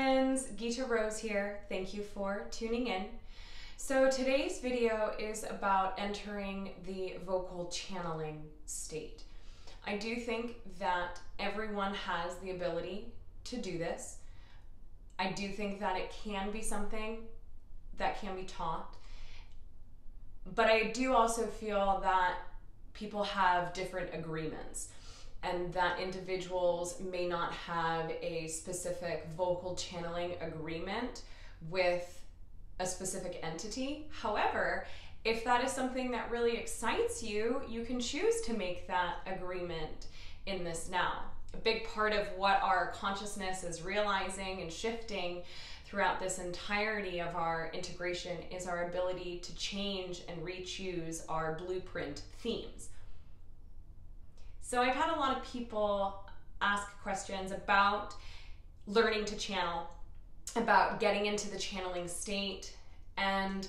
friends, Gita Rose here. Thank you for tuning in. So today's video is about entering the vocal channeling state. I do think that everyone has the ability to do this. I do think that it can be something that can be taught, but I do also feel that people have different agreements and that individuals may not have a specific vocal channeling agreement with a specific entity. However, if that is something that really excites you, you can choose to make that agreement in this now. A big part of what our consciousness is realizing and shifting throughout this entirety of our integration is our ability to change and re-choose our blueprint themes. So I've had a lot of people ask questions about learning to channel, about getting into the channeling state, and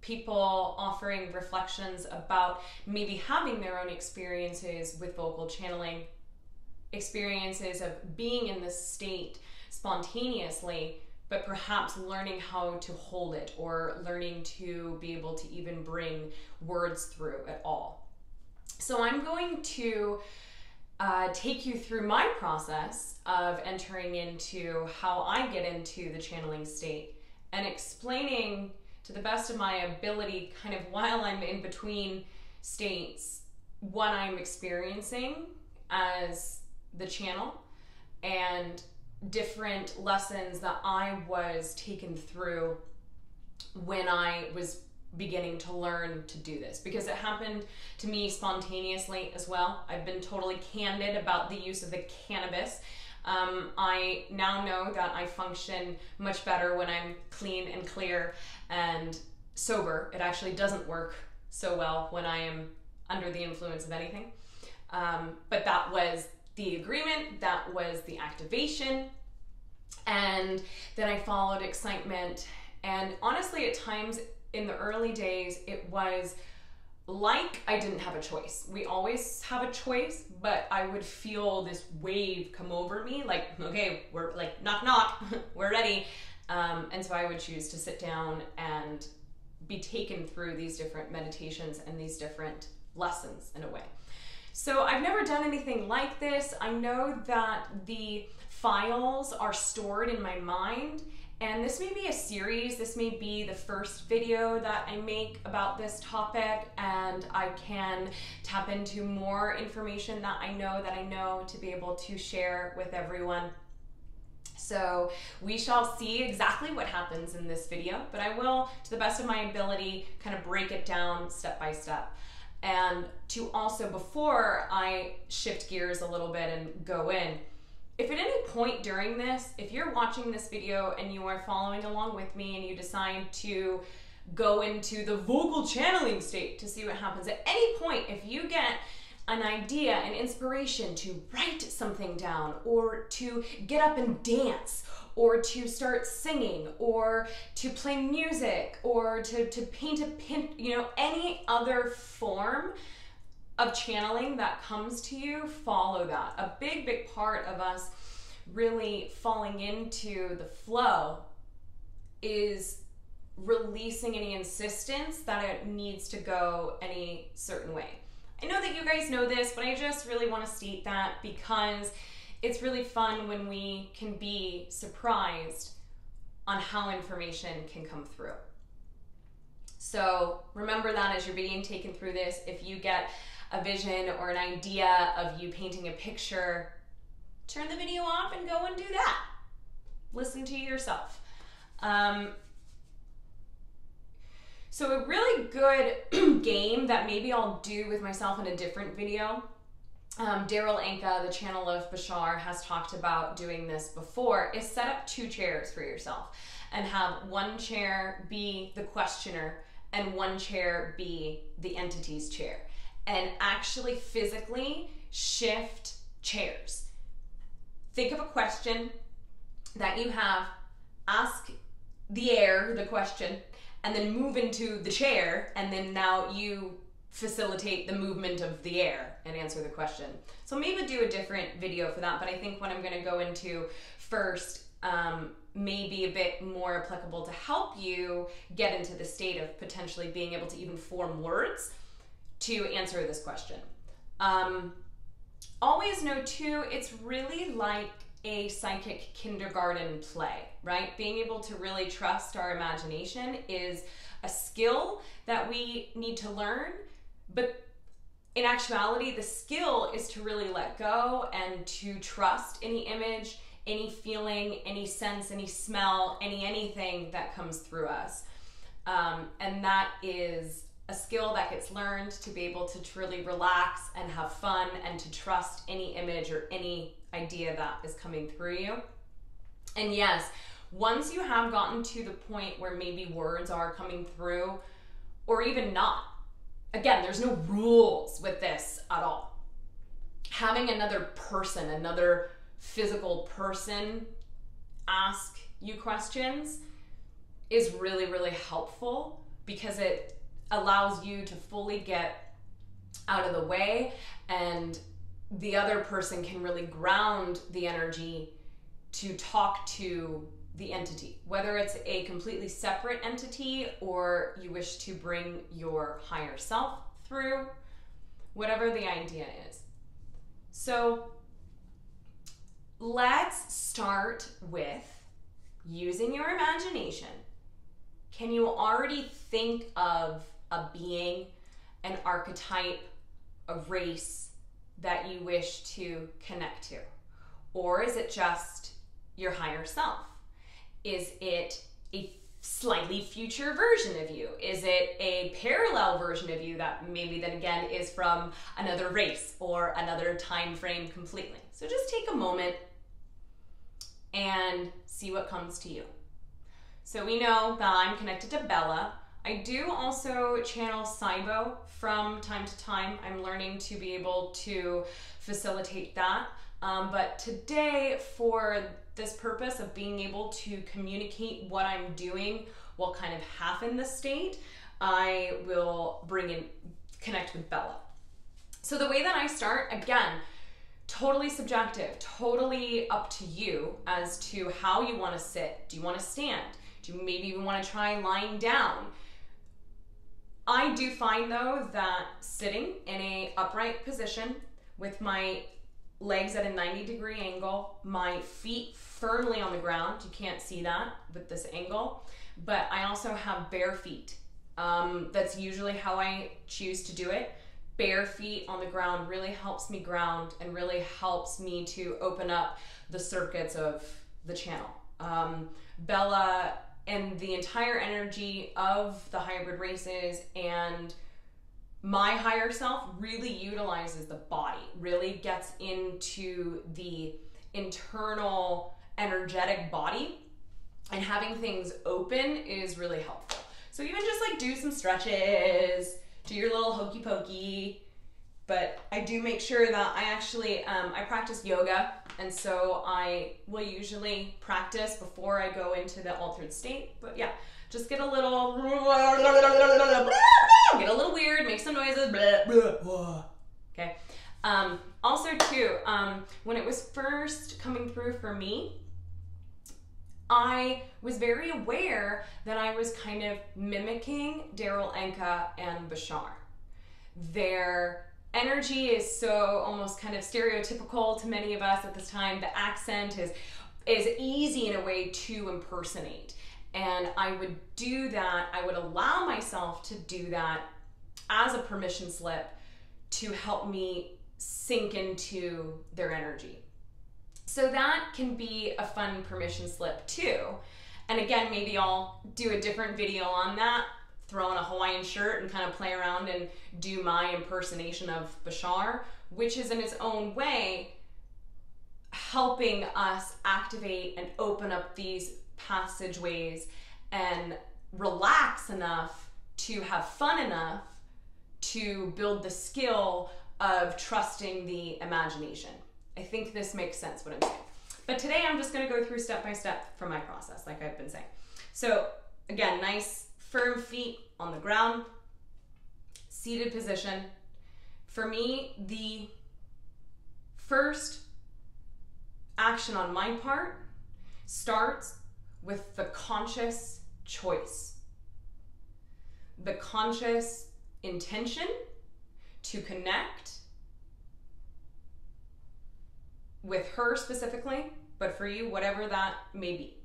people offering reflections about maybe having their own experiences with vocal channeling, experiences of being in this state spontaneously, but perhaps learning how to hold it or learning to be able to even bring words through at all. So I'm going to take you through my process of entering into how I get into the channeling state and explaining to the best of my ability, kind of while I'm in between states, what I'm experiencing as the channel and different lessons that I was taken through when I was beginning to learn to do this, because it happened to me spontaneously as well. I've been totally candid about the use of the cannabis. I now know that I function much better when I'm clean and clear and sober. It actually doesn't work so well when I am under the influence of anything. But that was the agreement, that was the activation, and then I followed excitement. And honestly, at times in the early days, it was like I didn't have a choice. We always have a choice, but I would feel this wave come over me, like, okay, we're like, knock, knock, we're ready. And so I would choose to sit down and be taken through these different meditations and these different lessons in a way. So I've never done anything like this. I know that the files are stored in my mind, and this may be a series, this may be the first video that I make about this topic, and I can tap into more information that I know to be able to share with everyone. So we shall see exactly what happens in this video, but I will, to the best of my ability, kind of break it down step by step. And to also, before I shift gears a little bit and go in, if at any point during this, if you're watching this video and you are following along with me and you decide to go into the vocal channeling state to see what happens, at any point, if you get an idea, an inspiration to write something down or to get up and dance or to start singing or to play music or to paint a pin, you know, any other form of channeling that comes to you, follow that. A big, big part of us really falling into the flow is releasing any insistence that it needs to go any certain way. I know that you guys know this, but I just really want to state that because it's really fun when we can be surprised on how information can come through. So remember that as you're being taken through this, if you get a vision or an idea of you painting a picture, turn the video off and go and do that. Listen to yourself. So a really good game that maybe I'll do with myself in a different video, Darryl Anka, the channel of Bashar, has talked about doing this before, is set up two chairs for yourself and have one chair be the questioner and one chair be the entity's chair, and actually physically shift chairs. Think of a question that you have, ask the air the question, and then move into the chair, and then now you facilitate the movement of the air and answer the question. So maybe do a different video for that, but I think what I'm gonna go into first may be a bit more applicable to help you get into the state of potentially being able to even form words to answer this question. Always know too, it's really like a psychic kindergarten play, right? Being able to really trust our imagination is a skill that we need to learn, but in actuality, the skill is to really let go and to trust any image, any feeling, any sense, any smell, anything that comes through us. And that is a skill that gets learned to be able to truly relax and have fun and to trust any image or any idea that is coming through you. And yes, once you have gotten to the point where maybe words are coming through or even not, again, there's no rules with this at all. Having another person, another physical person ask you questions is really, really helpful because it allows you to fully get out of the way and the other person can really ground the energy to talk to the entity, whether it's a completely separate entity or you wish to bring your higher self through, whatever the idea is. So let's start with using your imagination. Can you already think of a being, an archetype, a race that you wish to connect to? Or is it just your higher self? Is it a slightly future version of you? Is it a parallel version of you that maybe then again is from another race or another time frame completely? So just take a moment and see what comes to you. So we know that I'm connected to Bella. I do also channel SIBO from time to time. I'm learning to be able to facilitate that. But today, for this purpose of being able to communicate what I'm doing while kind of half in the state, I will bring in, connect with Bella. So the way that I start, again, totally subjective, totally up to you as to how you want to sit. Do you want to stand? Do you maybe even want to try lying down? I do find though that sitting in an upright position with my legs at a 90-degree angle, my feet firmly on the ground, you can't see that with this angle, but I also have bare feet. That's usually how I choose to do it. Bare feet on the ground really helps me ground and really helps me to open up the circuits of the channel. Bella and the entire energy of the hybrid races and my higher self really utilizes the body, really gets into the internal energetic body, and having things open is really helpful. So even just like do some stretches, do your little hokey pokey, but I do make sure that I actually, I practice yoga, and so I will usually practice before I go into the altered state, but yeah, just get a little, get a little weird, make some noises, okay? Also too, when it was first coming through for me, I was very aware that I was kind of mimicking Darryl Anka and Bashar. Their energy is so almost kind of stereotypical to many of us at this time. The accent is easy in a way to impersonate. And I would do that, I would allow myself to do that as a permission slip to help me sink into their energy. So that can be a fun permission slip too. And again, maybe I'll do a different video on that, throw on a Hawaiian shirt and kind of play around and do my impersonation of Bashar, which is in its own way helping us activate and open up these passageways and relax enough to have fun enough to build the skill of trusting the imagination. I think this makes sense what I'm saying. But today I'm just going to go through step by step from my process, like I've been saying. So again, nice firm feet on the ground, seated position. For me, the first action on my part starts with the conscious choice, the conscious intention to connect with her specifically, but for you, whatever that may be.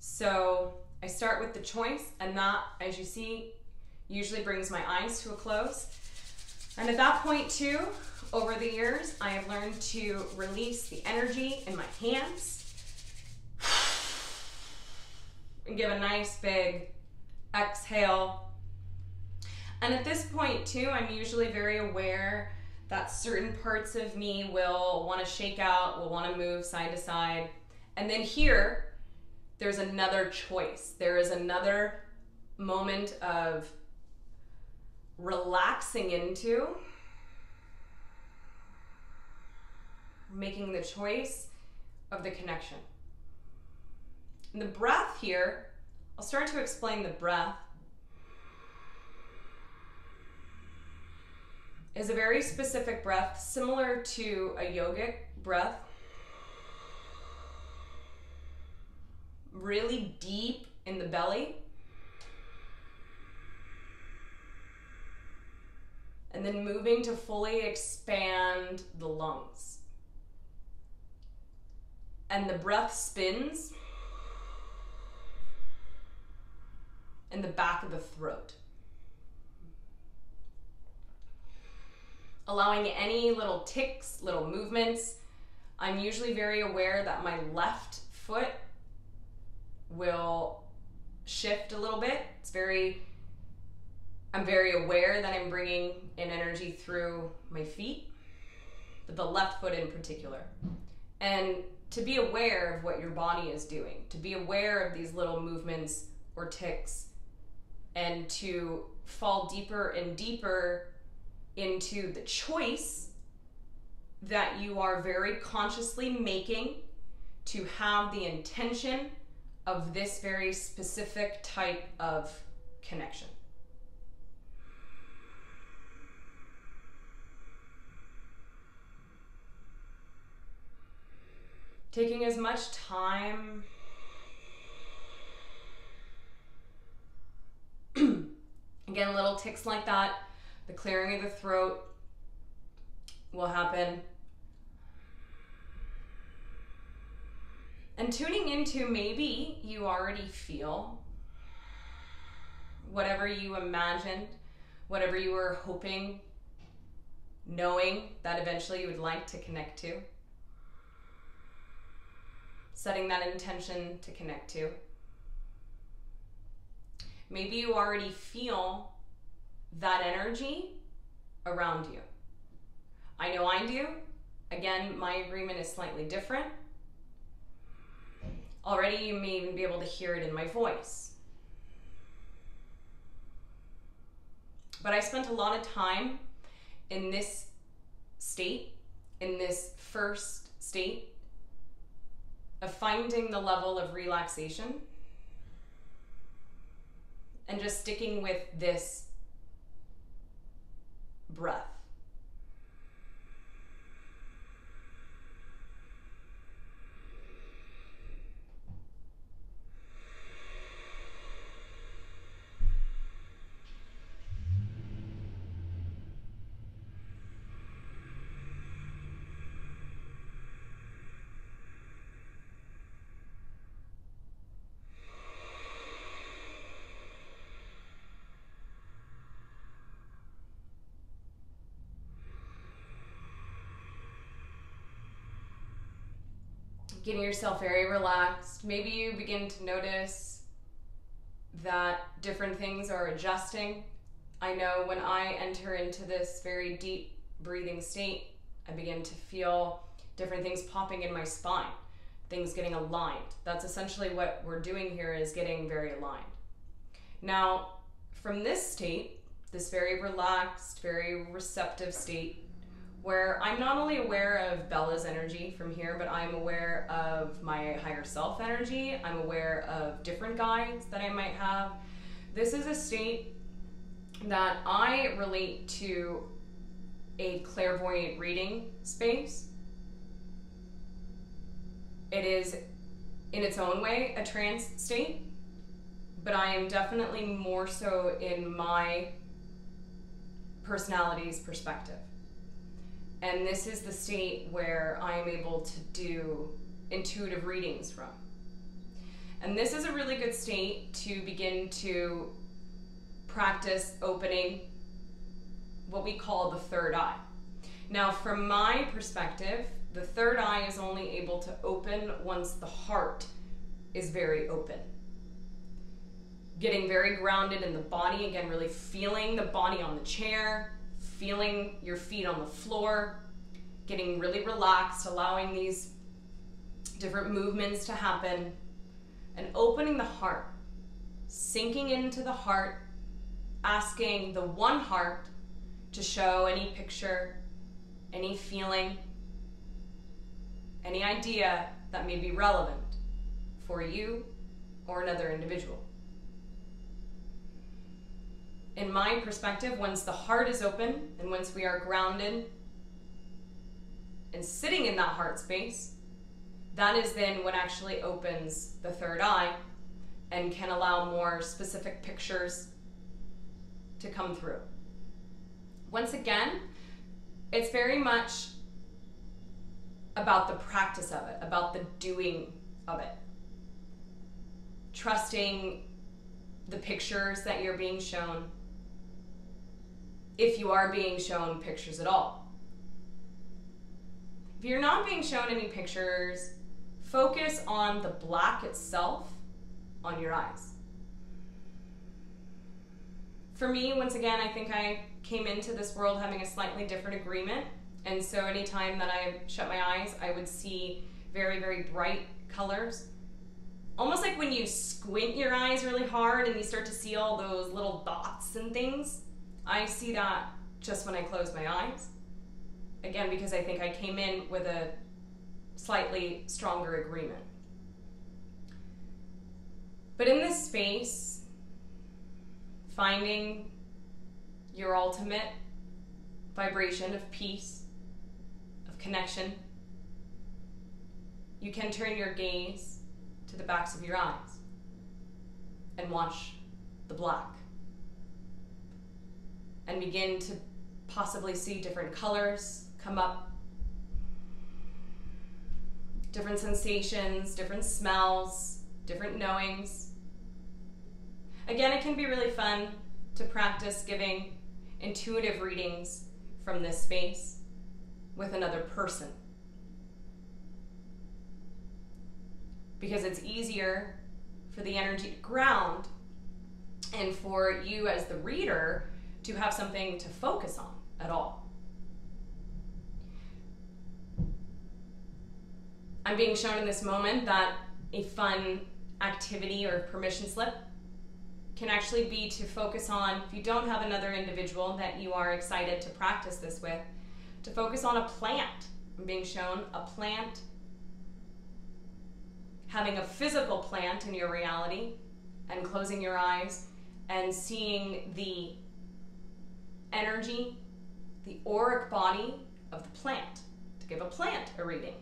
So I start with the choice, and that, as you see, usually brings my eyes to a close. And at that point too, over the years, I have learned to release the energy in my hands and give a nice big exhale. And at this point too, I'm usually very aware that certain parts of me will want to shake out, will want to move side to side. And then here, there's another choice. There is another moment of relaxing into, making the choice of the connection. And the breath here, I'll start to explain the breath, is a very specific breath, similar to a yogic breath. Really deep in the belly. And then moving to fully expand the lungs. And the breath spins in the back of the throat, allowing any little ticks, little movements. I'm usually very aware that my left foot will shift a little bit. I'm very aware that I'm bringing in energy through my feet, but the left foot in particular. And to be aware of what your body is doing, to be aware of these little movements or ticks, and to fall deeper and deeper into the choice that you are very consciously making to have the intention of this very specific type of connection. Taking as much time again, little ticks like that. The clearing of the throat will happen. And tuning into, maybe you already feel whatever you imagined, whatever you were hoping, knowing that eventually you would like to connect to. Setting that intention to connect to. Maybe you already feel that energy around you. I know I do. Again, my agreement is slightly different. Already you may even be able to hear it in my voice. But I spent a lot of time in this state, in this first state of finding the level of relaxation and just sticking with this breath. Getting yourself very relaxed. Maybe you begin to notice that different things are adjusting. I know when I enter into this very deep breathing state, I begin to feel different things popping in my spine, things getting aligned. That's essentially what we're doing here, is getting very aligned. Now, from this state, this very relaxed, very receptive state, where I'm not only aware of Bella's energy from here, but I'm aware of my higher self energy. I'm aware of different guides that I might have. This is a state that I relate to a clairvoyant reading space. It is in its own way a trans state, but I am definitely more so in my personality's perspective. And this is the state where I am able to do intuitive readings from. And this is a really good state to begin to practice opening what we call the third eye. Now, from my perspective, the third eye is only able to open once the heart is very open. Getting very grounded in the body, again, really feeling the body on the chair, feeling your feet on the floor, getting really relaxed, allowing these different movements to happen, and opening the heart, sinking into the heart, asking the one heart to show any picture, any feeling, any idea that may be relevant for you or another individual. In my perspective, once the heart is open and once we are grounded and sitting in that heart space, that is then what actually opens the third eye and can allow more specific pictures to come through. Once again, it's very much about the practice of it, about the doing of it. Trusting the pictures that you're being shown, if you are being shown pictures at all. If you're not being shown any pictures, focus on the black itself on your eyes. For me, once again, I think I came into this world having a slightly different agreement, and so anytime that I shut my eyes, I would see very, very bright colors. Almost like when you squint your eyes really hard and you start to see all those little dots and things. I see that just when I close my eyes. Again, because I think I came in with a slightly stronger agreement. But in this space, finding your ultimate vibration of peace, of connection, you can turn your gaze to the backs of your eyes and watch the black and begin to possibly see different colors come up, different sensations, different smells, different knowings. Again, it can be really fun to practice giving intuitive readings from this space with another person, because it's easier for the energy to ground and for you as the reader to have something to focus on at all. I'm being shown in this moment that a fun activity or permission slip can actually be to focus on, if you don't have another individual that you are excited to practice this with, to focus on a plant. I'm being shown a plant, having a physical plant in your reality, and closing your eyes and seeing the energy, the auric body of the plant, to give a plant a reading.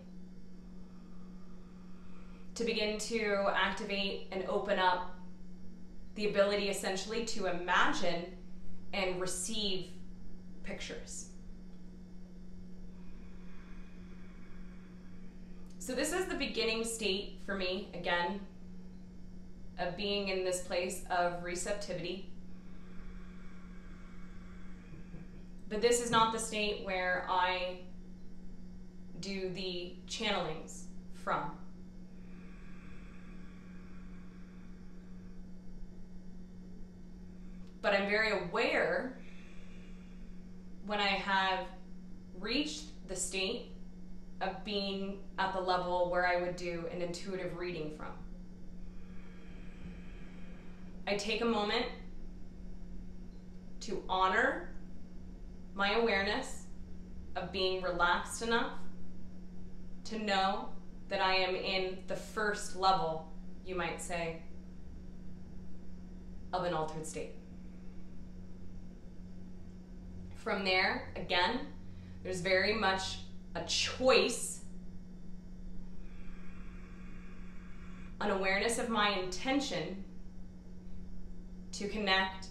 To begin to activate and open up the ability essentially to imagine and receive pictures. So this is the beginning state for me, again, of being in this place of receptivity. But this is not the state where I do the channelings from. But I'm very aware when I have reached the state of being at the level where I would do an intuitive reading from. I take a moment to honor my awareness of being relaxed enough to know that I am in the first level, you might say, of an altered state. From there, again, there's very much a choice an awareness of my intention to connect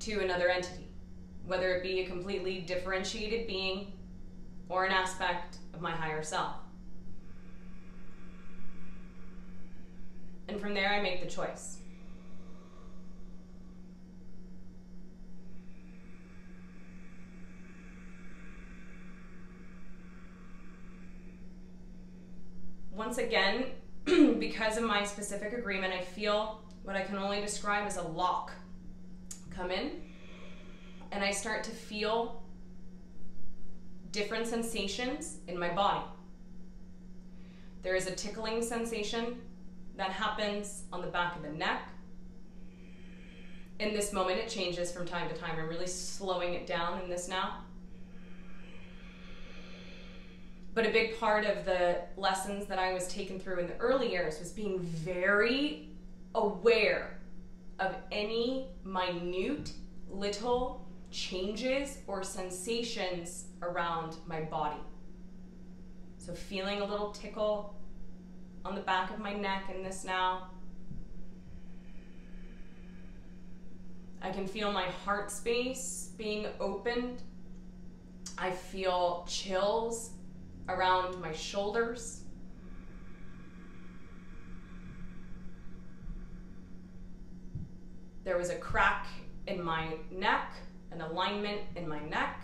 to another entity, whether it be a completely differentiated being or an aspect of my higher self. And from there, I make the choice. Once again, because of my specific agreement, I feel what I can only describe as a lock come in, and I start to feel different sensations in my body. There is a tickling sensation that happens on the back of the neck. In this moment, it changes from time to time. I'm really slowing it down in this now. But a big part of the lessons that I was taken through in the early years was being very aware of any minute little changes or sensations around my body. So feeling a little tickle on the back of my neck in this now. I can feel my heart space being opened. I feel chills around my shoulders. There was a crack in my neck, an alignment in my neck.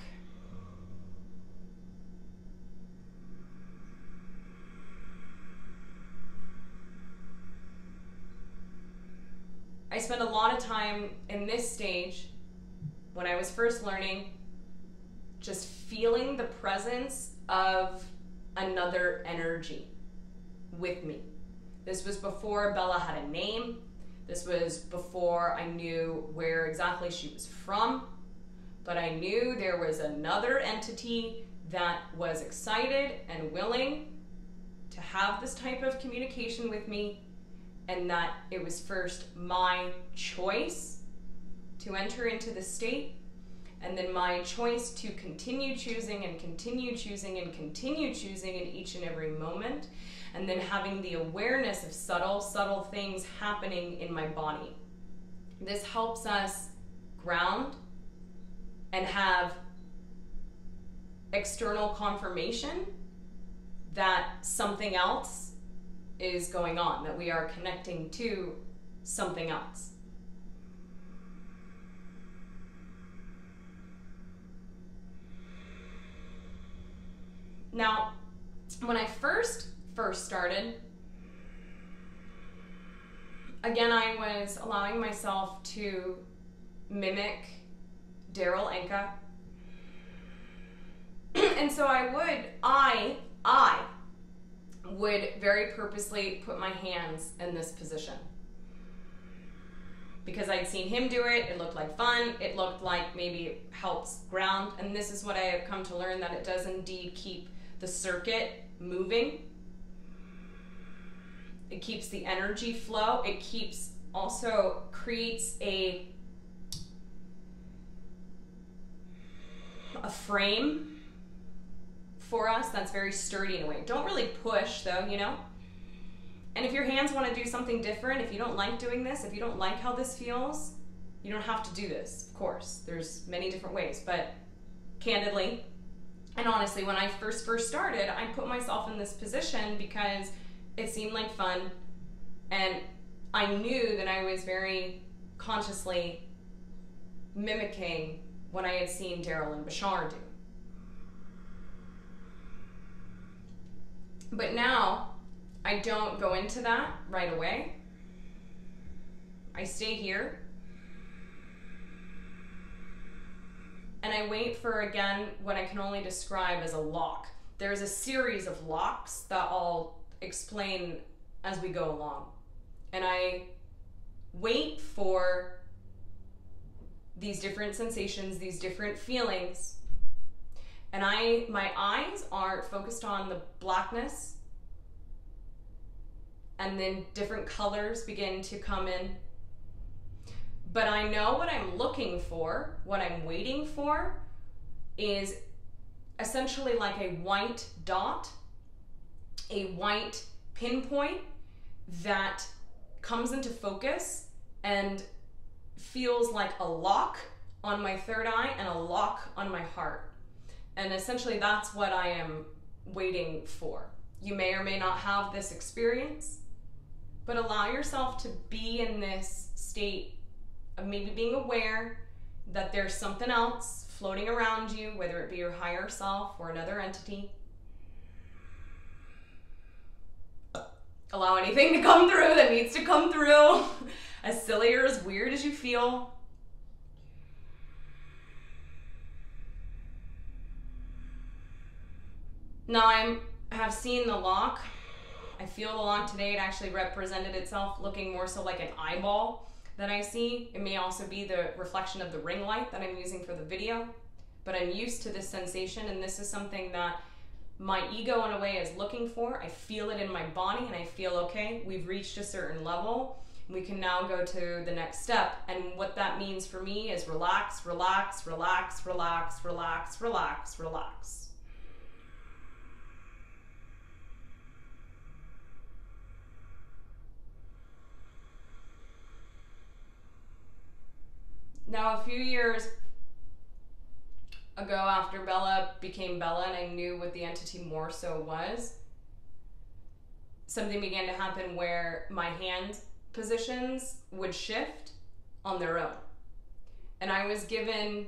I spent a lot of time in this stage when I was first learning just feeling the presence of another energy with me. This was before Bella had a name. This was before I knew where exactly she was from, but I knew there was another entity that was excited and willing to have this type of communication with me, and that it was first my choice to enter into the state, and then my choice to continue choosing and continue choosing and continue choosing in each and every moment, and then having the awareness of subtle things happening in my body. This helps us ground and have external confirmation that something else is going on, that we are connecting to something else. Now, when I first started, again, I was allowing myself to mimic Darryl Anka. And so I would very purposely put my hands in this position because I'd seen him do it. It looked like fun. It looked like maybe it helps ground. And this is what I have come to learn, that it does indeed keep the circuit moving. It keeps the energy flow. It keeps, also creates a frame for us that's very sturdy in a way. Don't really push though, you know? And if your hands want to do something different, if you don't like doing this, if you don't like how this feels, you don't have to do this, of course. There's many different ways, but candidly, and honestly, when I first started, I put myself in this position because it seemed like fun, and I knew that I was very consciously mimicking what I had seen Darryl and Bashar do. But now, I don't go into that right away. I stay here. And I wait for, again, what I can only describe as a lock. There's a series of locks that I'll explain as we go along. And I wait for these different sensations, these different feelings. And my eyes are focused on the blackness. And then different colors begin to come in. But I know what I'm looking for, what I'm waiting for, is essentially like a white dot, a white pinpoint that comes into focus and feels like a lock on my third eye and a lock on my heart. And essentially that's what I am waiting for. You may or may not have this experience, but allow yourself to be in this state of maybe being aware that there's something else floating around you, whether it be your higher self or another entity. Allow anything to come through that needs to come through, as silly or as weird as you feel. Now I have seen the lock. I feel the lock today. It actually represented itself looking more so like an eyeball that I see. It may also be the reflection of the ring light that I'm using for the video, but I'm used to this sensation, and this is something that my ego in a way is looking for. I feel it in my body and I feel, okay, we've reached a certain level. We can now go to the next step. And what that means for me is relax, relax, relax, relax, relax, relax, relax. Now, a few years ago, after Bella became Bella and I knew what the entity more so was, something began to happen where my hand positions would shift on their own. And I was given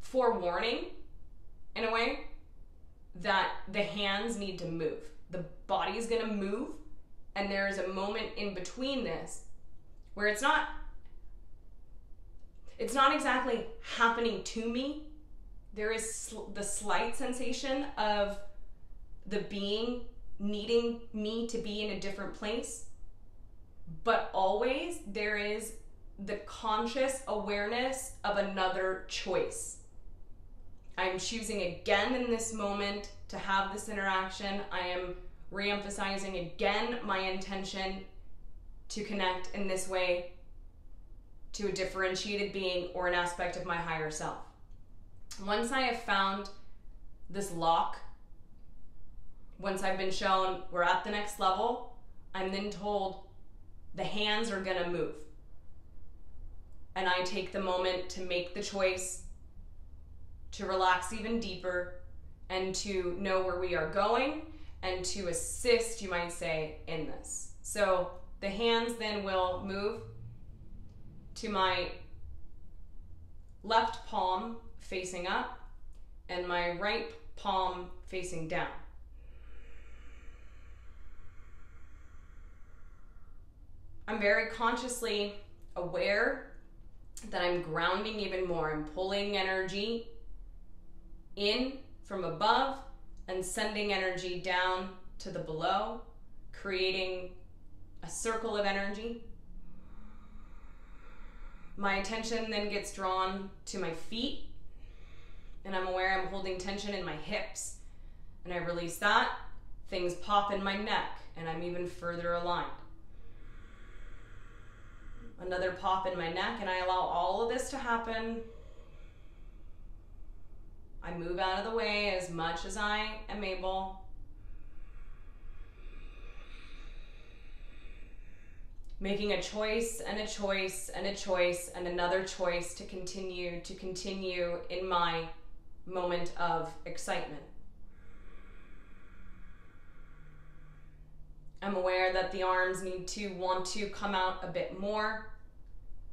forewarning, in a way, that the hands need to move. The body's gonna move, and there is a moment in between this where it's not exactly happening to me. There is the slight sensation of the being needing me to be in a different place, but always there is the conscious awareness of another choice. I'm choosing again in this moment to have this interaction. I am re-emphasizing again my intention to connect in this way to a differentiated being or an aspect of my higher self. Once I have found this lock, once I've been shown we're at the next level, I'm then told the hands are gonna move. And I take the moment to make the choice to relax even deeper and to know where we are going and to assist, you might say, in this. So the hands then will move to my left palm facing up and my right palm facing down. I'm very consciously aware that I'm grounding even more. I'm pulling energy in from above and sending energy down to the below, creating a circle of energy. My attention then gets drawn to my feet, and I'm aware I'm holding tension in my hips, and I release that. Things pop in my neck, and I'm even further aligned. Another pop in my neck, and I allow all of this to happen. I move out of the way as much as I am able. Making a choice and a choice and a choice and another choice to continue in my moment of excitement. I'm aware that the arms need to want to come out a bit more.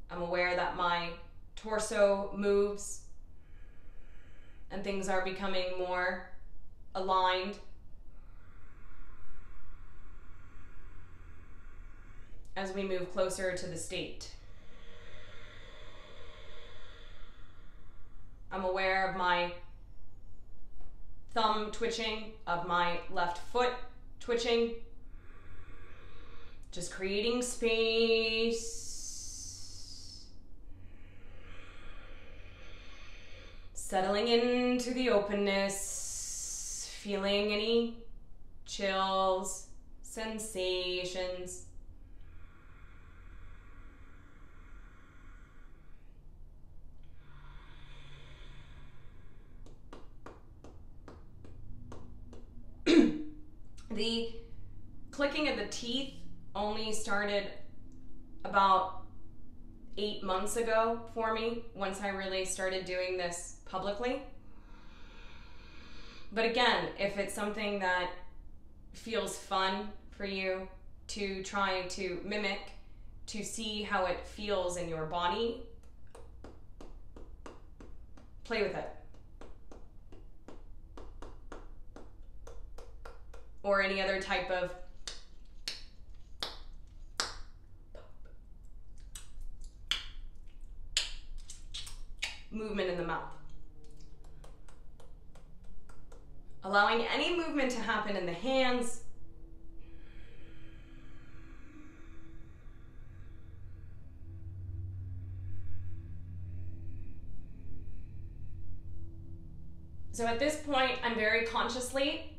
I'm aware that my torso moves and things are becoming more aligned. As we move closer to the state, I'm aware of my thumb twitching, of my left foot twitching, just creating space, settling into the openness, feeling any chills, sensations. The clicking of the teeth only started about 8 months ago for me, once I really started doing this publicly. But again, if it's something that feels fun for you to try to mimic, to see how it feels in your body, play with it. Or any other type of movement in the mouth. Allowing any movement to happen in the hands. So at this point, I'm very consciously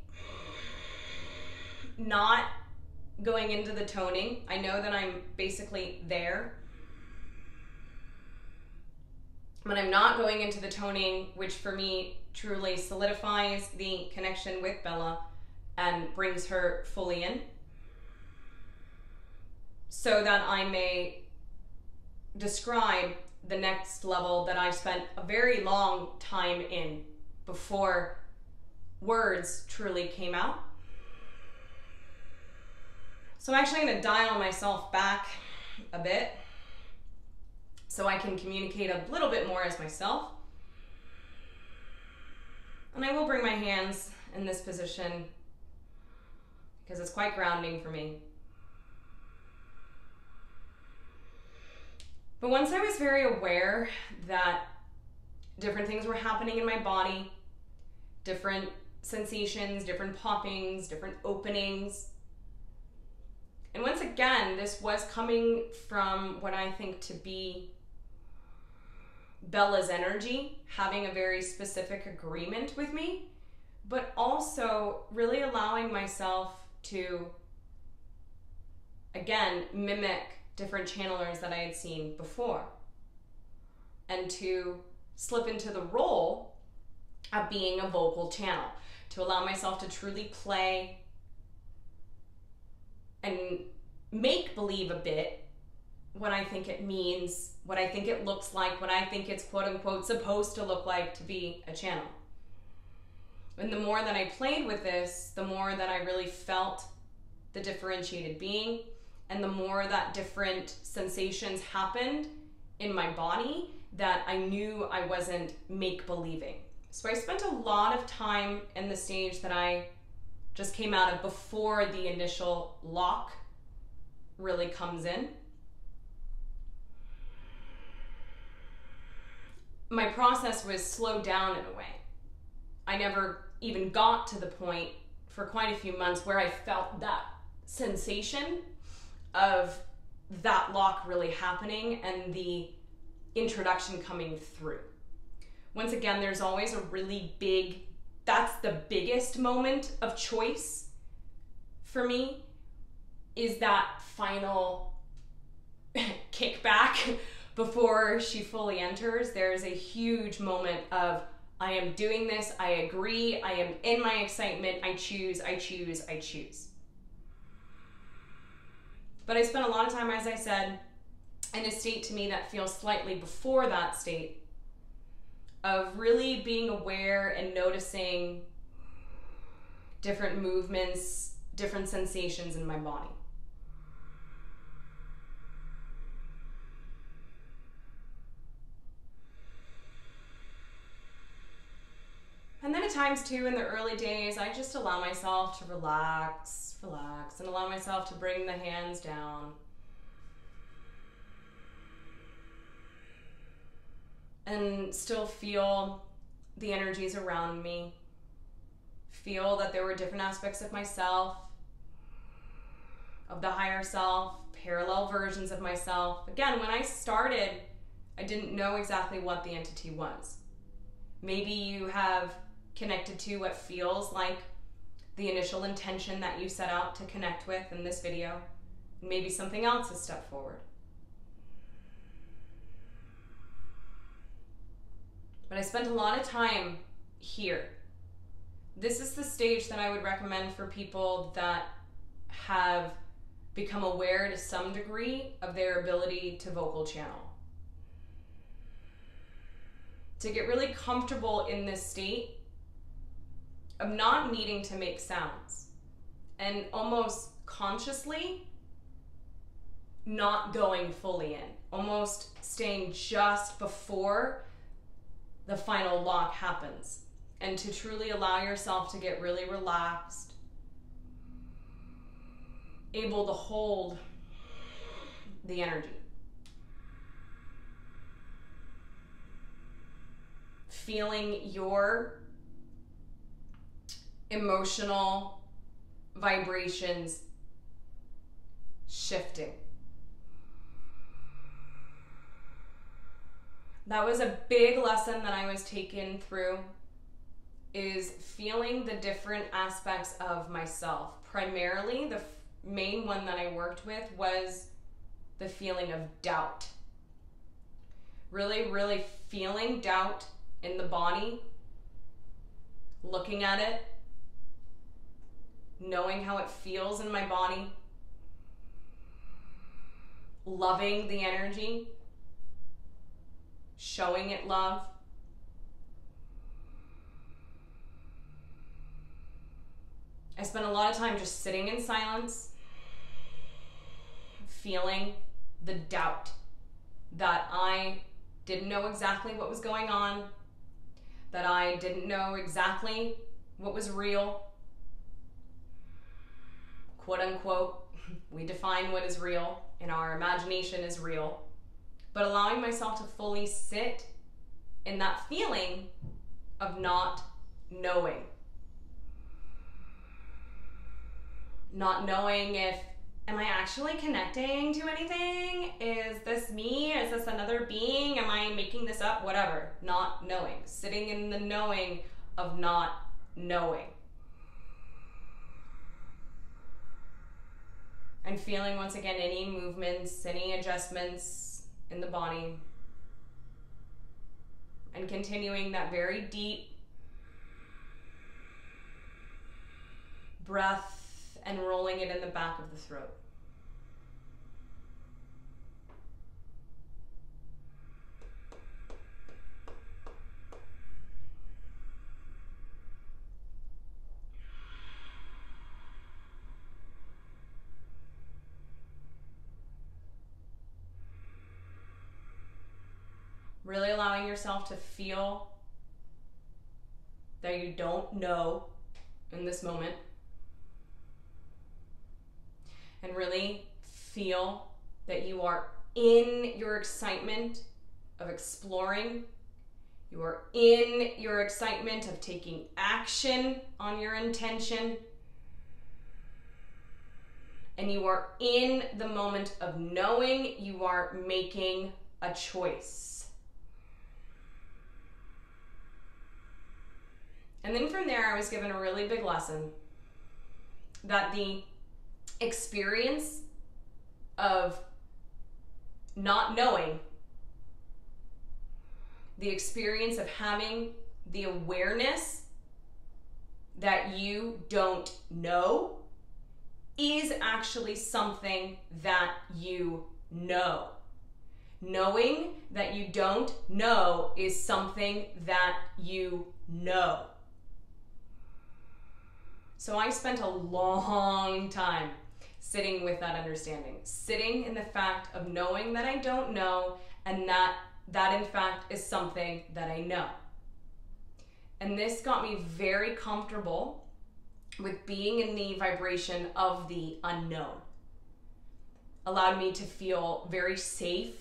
not going into the toning. I know that I'm basically there. But I'm not going into the toning, which for me truly solidifies the connection with Bella and brings her fully in, so that I may describe the next level that I spent a very long time in before words truly came out. So I'm actually going to dial myself back a bit so I can communicate a little bit more as myself. And I will bring my hands in this position because it's quite grounding for me. But once I was very aware that different things were happening in my body, different sensations, different poppings, different openings. And once again, this was coming from what I think to be Bella's energy, having a very specific agreement with me, but also really allowing myself to, again, mimic different channelers that I had seen before, and to slip into the role of being a vocal channel, to allow myself to truly play and make believe a bit what I think it means, what I think it looks like, what I think it's quote unquote supposed to look like to be a channel. And the more that I played with this, the more that I really felt the differentiated being, and the more that different sensations happened in my body that I knew I wasn't make-believing. So I spent a lot of time in the stage that I just came out of before the initial lock really comes in. My process was slowed down in a way. I never even got to the point for quite a few months where I felt that sensation of that lock really happening and the introduction coming through. Once again, there's always a really big, that's the biggest moment of choice for me, is that final kickback before she fully enters. There's a huge moment of, I am doing this, I agree, I am in my excitement, I choose, I choose, I choose. But I spent a lot of time, as I said, in a state to me that feels slightly before that state, of really being aware and noticing different movements, different sensations in my body. And then at times too, in the early days, I just allow myself to relax, and allow myself to bring the hands down. And still feel the energies around me, feel that there were different aspects of myself, of the higher self, parallel versions of myself. Again, when I started, I didn't know exactly what the entity was. Maybe you have connected to what feels like the initial intention that you set out to connect with in this video. Maybe something else has stepped forward. But I spent a lot of time here this is the stage that I would recommend for people that have become aware to some degree of their ability to vocal channel. To get really comfortable in this state of not needing to make sounds and almost consciously not going fully in, almost staying just before the final lock happens, and to truly allow yourself to get really relaxed, able to hold the energy. Feeling your emotional vibrations shifting. That was a big lesson that I was taken through, is feeling the different aspects of myself. Primarily, the main one that I worked with was the feeling of doubt. Really, really feeling doubt in the body, looking at it, knowing how it feels in my body, loving the energy, showing it love, I spent a lot of time just sitting in silence, feeling the doubt that I didn't know exactly what was going on, that I didn't know exactly what was real, quote unquote. We define what is real and our imagination is real, but allowing myself to fully sit in that feeling of not knowing. Not knowing if, am I actually connecting to anything? Is this me? Is this another being? Am I making this up? Whatever. Not knowing. Sitting in the knowing of not knowing. And feeling, once again, any movements, any adjustments in the body. And continuing that very deep breath and rolling it in the back of the throat. Really allowing yourself to feel that you don't know in this moment. And really feel that you are in your excitement of exploring. You are in your excitement of taking action on your intention. And you are in the moment of knowing you are making a choice. And then from there, I was given a really big lesson that the experience of not knowing, the experience of having the awareness that you don't know, is actually something that you know. Knowing that you don't know is something that you know. So I spent a long time sitting with that understanding, sitting in the fact of knowing that I don't know, and that in fact is something that I know. And this got me very comfortable with being in the vibration of the unknown. Allowed me to feel very safe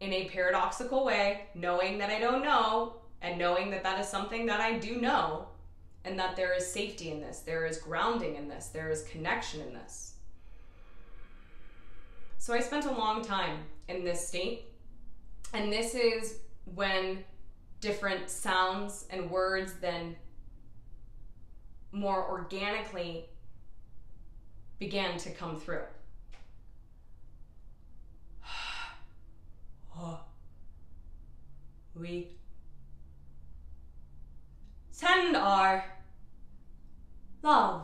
in a paradoxical way, knowing that I don't know and knowing that that is something that I do know, and that there is safety in this, there is grounding in this, there is connection in this. So I spent a long time in this state, and this is when different sounds and words then more organically began to come through. send our love.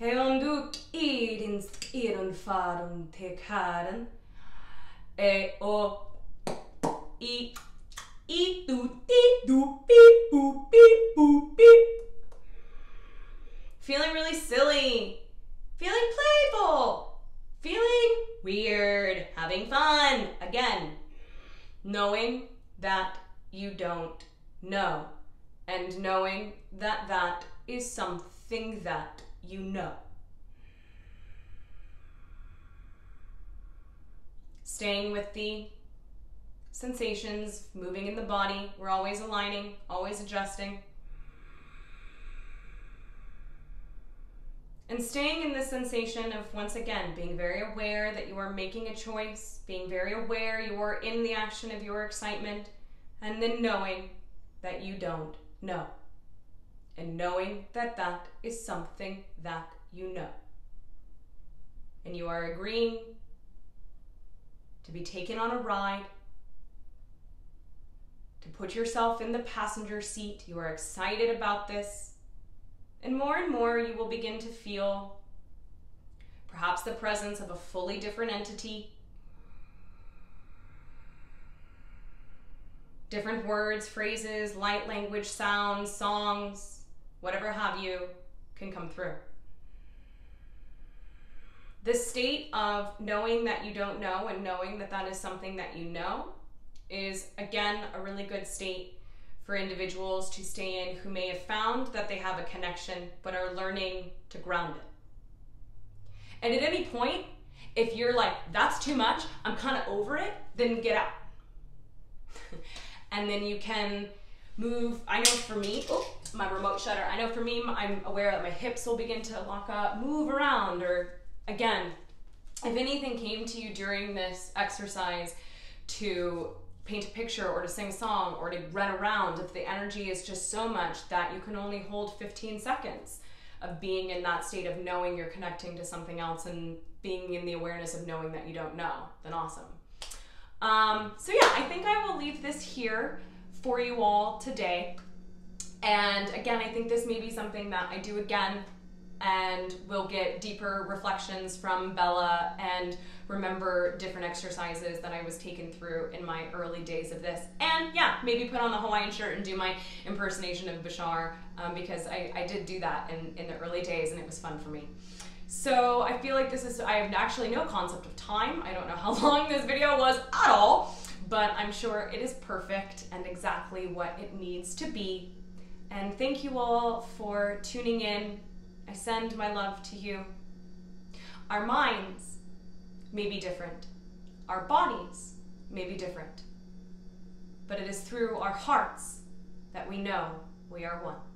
Hörnduk I din egen farum till kärden. Och I do beep boop beep boop beep. Feeling really silly. Feeling playful. Feeling weird. Having fun. Again, knowing that you don't know, and knowing that that is something that you know. Staying with the sensations, moving in the body. We're always aligning, always adjusting. And staying in this sensation of, once again, being very aware that you are making a choice, being very aware you are in the action of your excitement, and then knowing that you don't know. And knowing that that is something that you know. And you are agreeing to be taken on a ride, to put yourself in the passenger seat. You are excited about this. And more you will begin to feel perhaps the presence of a fully different entity. Different words, phrases, light language, sounds, songs, whatever have you can come through. The state of knowing that you don't know and knowing that that is something that you know is, again, a really good state for individuals to stay in who may have found that they have a connection but are learning to ground it. And at any point, if you're like, that's too much, I'm kind of over it, then get out. And then you can move. I know for me, oh, my remote shutter. I know for me, I'm aware that my hips will begin to lock up, move around, or again, if anything came to you during this exercise to paint a picture or to sing a song or to run around, if the energy is just so much that you can only hold 15 seconds of being in that state of knowing you're connecting to something else and being in the awareness of knowing that you don't know, then awesome. So yeah, I think I will leave this here for you all today. And again, I think this may be something that I do again, and we'll get deeper reflections from Bella and remember different exercises that I was taken through in my early days of this. And yeah, maybe put on the Hawaiian shirt and do my impersonation of Bashar, because I did do that in the early days and it was fun for me. So I feel like this is, I have actually no concept of time. I don't know how long this video was at all, but I'm sure it is perfect and exactly what it needs to be. And thank you all for tuning in. I send my love to you. Our minds may be different. Our bodies may be different. But it is through our hearts that we know we are one.